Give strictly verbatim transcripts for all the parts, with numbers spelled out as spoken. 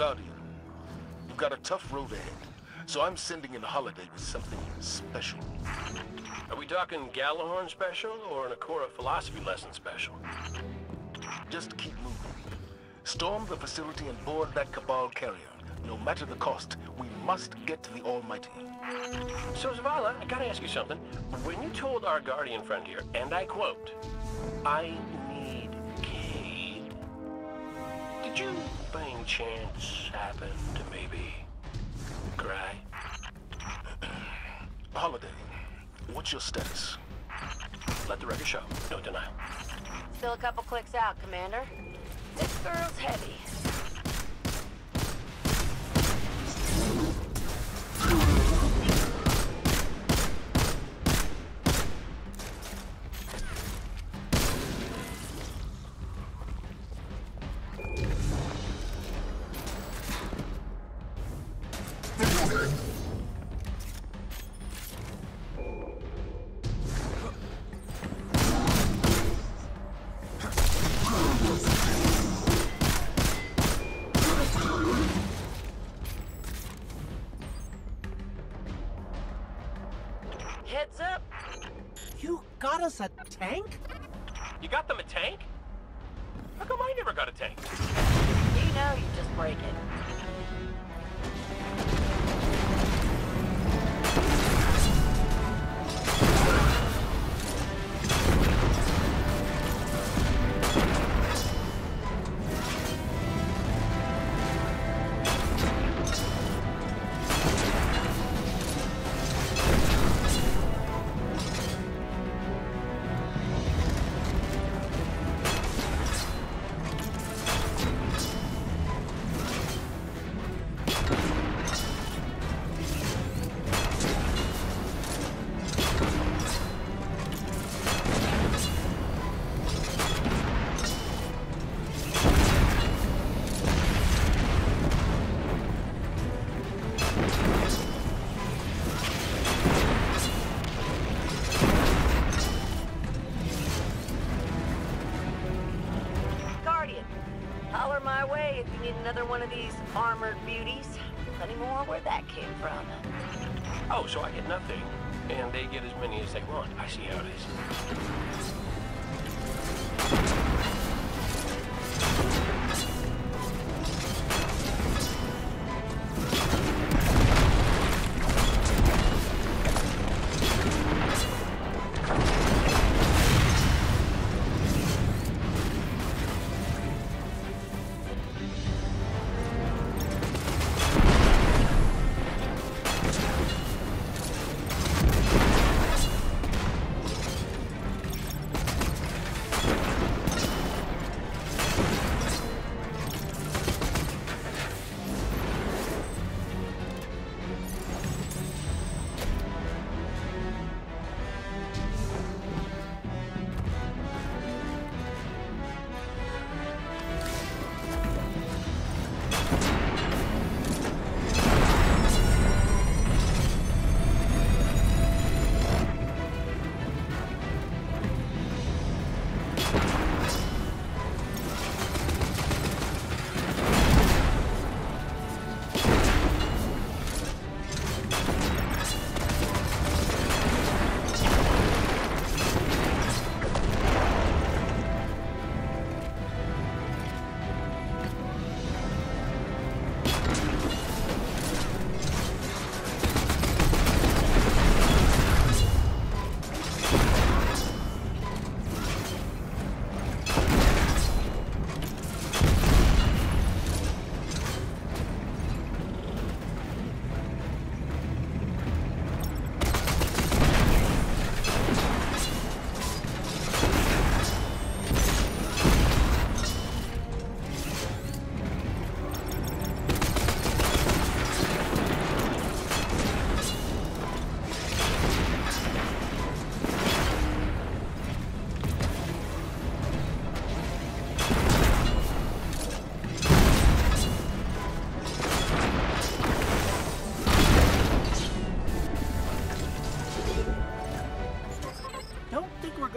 Guardian. You've got a tough road ahead, so I'm sending in a holiday with something special. Are we talking Gjallarhorn special or an Acora philosophy lesson special? Just keep moving. Storm the facility and board that Cabal carrier. No matter the cost, we must get to the Almighty. So, Zavala, I gotta ask you something. When you told our Guardian friend here, and I quote, "I need Cade," did you by any chance happen to maybe cry? Holiday, what's your status? Let the record show. No denial. Still a couple clicks out, Commander. This girl's heavy. Heads up! You got us a tank? You got them a tank? How come I never got a tank? You know you just break it. Holler my way if you need another one of these armored beauties. Plenty more where that came from. Oh, so I get nothing, and they get as many as they want. I see how it is.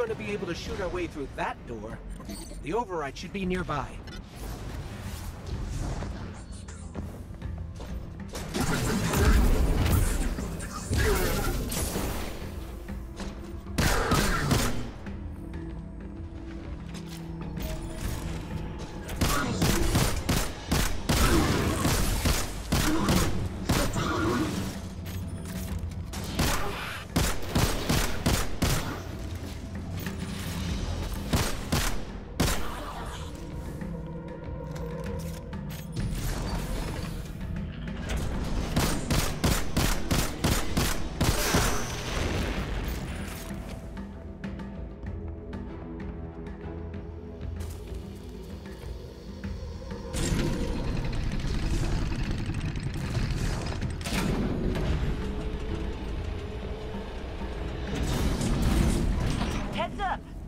To be able to shoot our way through that door. The override should be nearby.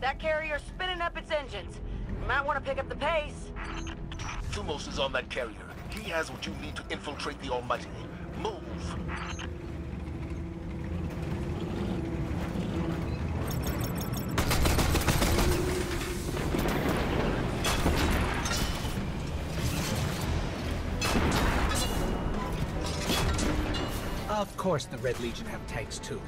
That carrier's spinning up its engines. You might want to pick up the pace. Thumos is on that carrier. He has what you need to infiltrate the Almighty. Move! Of course the Red Legion have tanks too.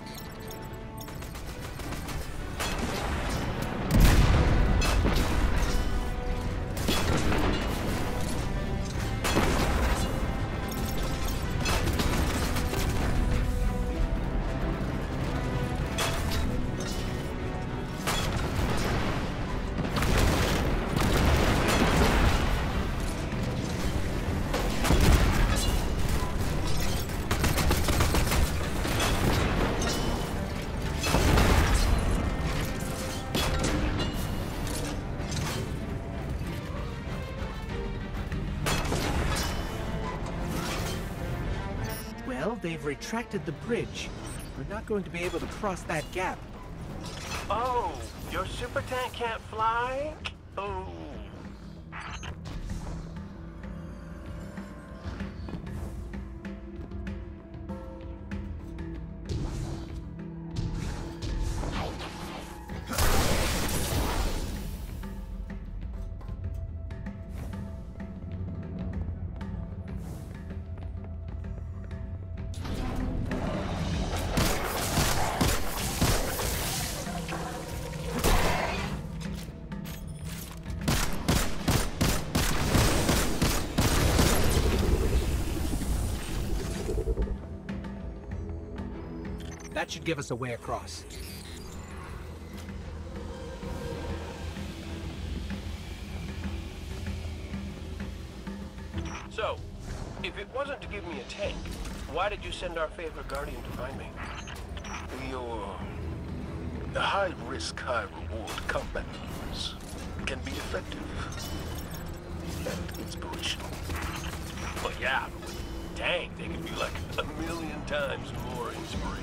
They've retracted the bridge. We're not going to be able to cross that gap. Oh, your super tank can't fly? Oh. That should give us a way across. So, if it wasn't to give me a tank, why did you send our favorite guardian to find me? Your the high-risk, high-reward combat moves can be effective and inspirational. Well, yeah, but with a tank, they can be like a million times more inspirational.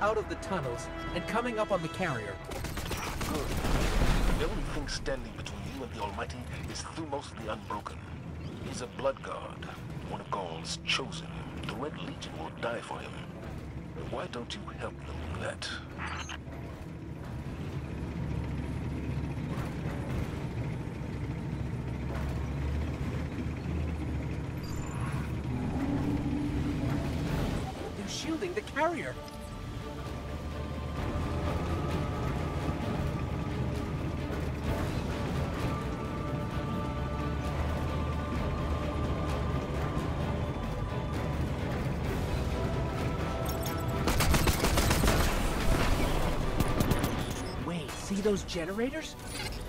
Out of the tunnels and coming up on the carrier. Good. The only thing standing between you and the Almighty is Thumos the Unbroken. He's a blood god, one of Gaul's chosen. The Red Legion will die for him. But why don't you help them with that? They're shielding the carrier. Those generators?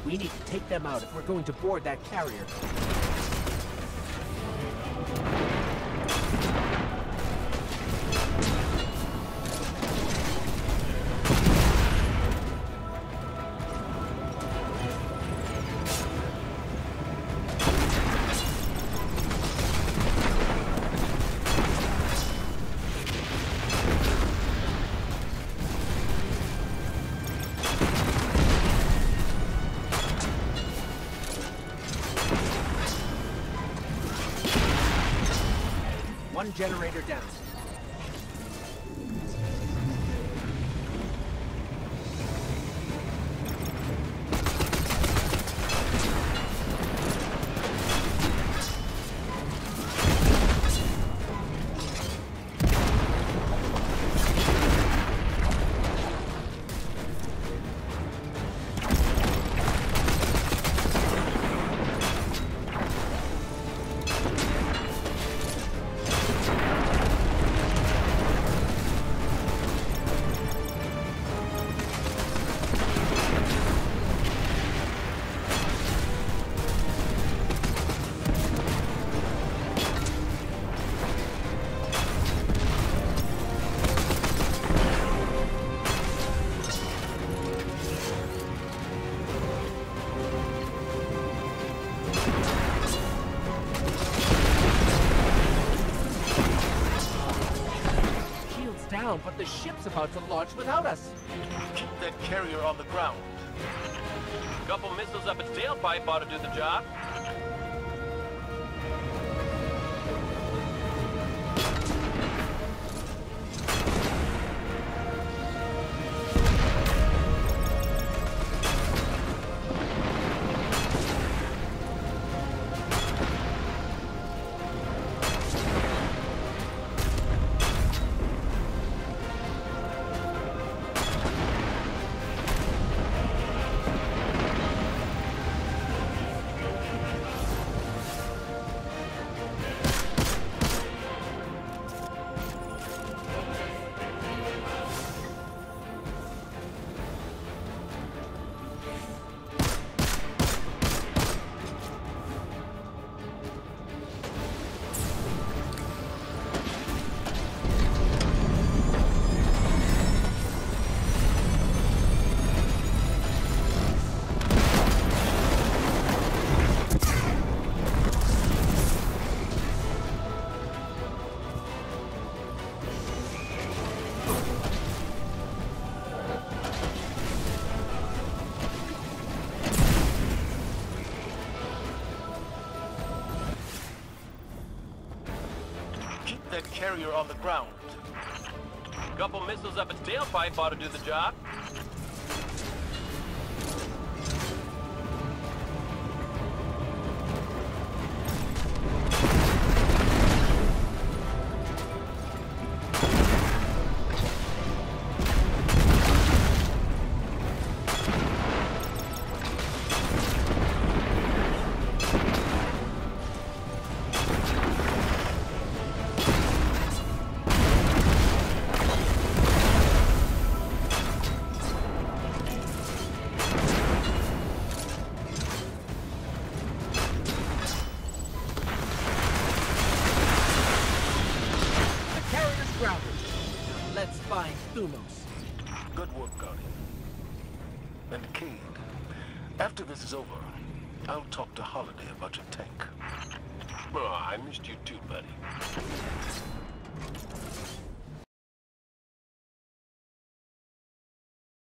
We need to take them out if we're going to board that carrier. Generator down. But the ship's about to launch without us. Keep that carrier on the ground. A couple missiles up its tailpipe ought to do the job. That carrier on the ground. A couple missiles up its tailpipe ought to do the job. and Cade. After this is over, I'll talk to Holiday about your tank. Oh, I missed you too, buddy.